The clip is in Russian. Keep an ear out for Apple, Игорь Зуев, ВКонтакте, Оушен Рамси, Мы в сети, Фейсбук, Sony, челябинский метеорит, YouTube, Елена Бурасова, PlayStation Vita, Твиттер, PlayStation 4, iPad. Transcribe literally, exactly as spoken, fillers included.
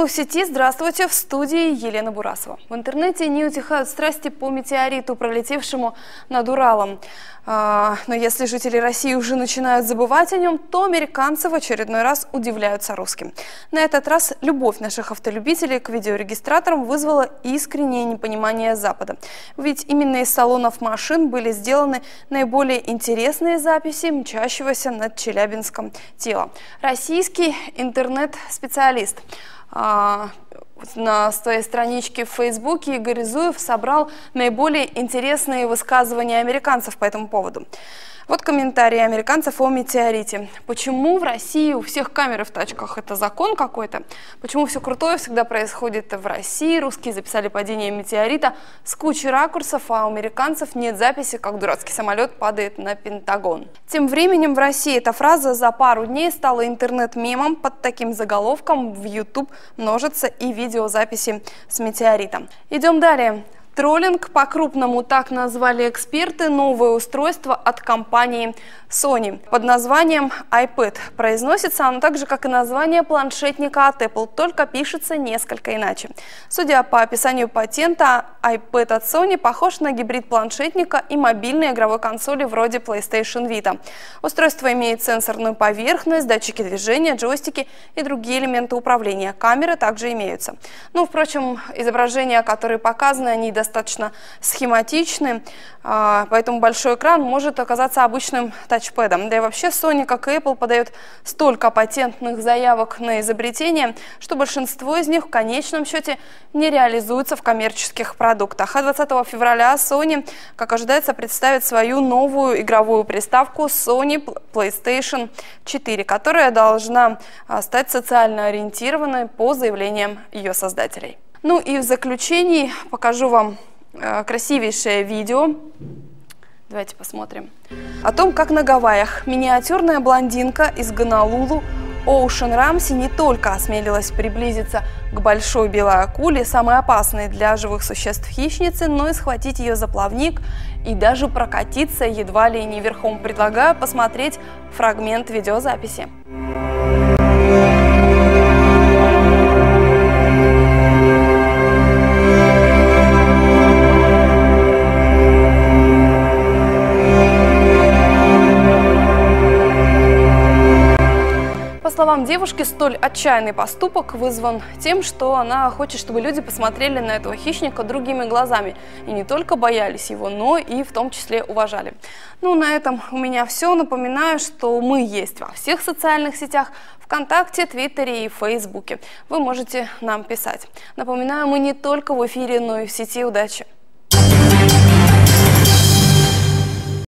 Мы в сети. Здравствуйте. В студии Елена Бурасова. В интернете не утихают страсти по метеориту, пролетевшему над Уралом. Но если жители России уже начинают забывать о нем, то американцы в очередной раз удивляются русским. На этот раз любовь наших автолюбителей к видеорегистраторам вызвала искреннее непонимание Запада. Ведь именно из салонов машин были сделаны наиболее интересные записи мчащегося над Челябинском тела. Российский интернет-специалист на своей страничке в Фейсбуке Игорь Зуев собрал наиболее интересные высказывания американцев по этому поводу. Вот комментарии американцев о метеорите. Почему в России у всех камеры в тачках? Это закон какой-то? Почему все крутое всегда происходит в России? Русские записали падение метеорита с кучей ракурсов, а у американцев нет записи, как дурацкий самолет падает на Пентагон. Тем временем в России эта фраза за пару дней стала интернет-мемом. Под таким заголовком в YouTube множатся и видеозаписи с метеоритом. Идем далее. Троллинг по-крупному, так назвали эксперты новое устройство от компании Sony под названием iPad. Произносится оно так же, как и название планшетника от Apple, только пишется несколько иначе. Судя по описанию патента, iPad от Sony похож на гибрид планшетника и мобильной игровой консоли вроде PlayStation Vita. Устройство имеет сенсорную поверхность, датчики движения, джойстики и другие элементы управления. Камеры также имеются. Ну, впрочем, изображения, которые показаны, они достаточно схематичны, поэтому большой экран может оказаться обычным тачпэдом. Да и вообще Sony, как и Apple, подает столько патентных заявок на изобретение, что большинство из них в конечном счете не реализуется в коммерческих продуктах. А двадцатого февраля Sony, как ожидается, представит свою новую игровую приставку Sony PlayStation четыре, которая должна стать социально ориентированной по заявлениям ее создателей. Ну и в заключении покажу вам э, красивейшее видео. Давайте посмотрим. О том, как на Гавайях миниатюрная блондинка из Гонолулу Оушен Рамси не только осмелилась приблизиться к большой белой акуле, самой опасной для живых существ хищницы, но и схватить ее за плавник и даже прокатиться едва ли не верхом. Предлагаю посмотреть фрагмент видеозаписи. По словам девушки, столь отчаянный поступок вызван тем, что она хочет, чтобы люди посмотрели на этого хищника другими глазами и не только боялись его, но и в том числе уважали. Ну, на этом у меня все. Напоминаю, что мы есть во всех социальных сетях, ВКонтакте, Твиттере и Фейсбуке. Вы можете нам писать. Напоминаю, мы не только в эфире, но и в сети. Удачи!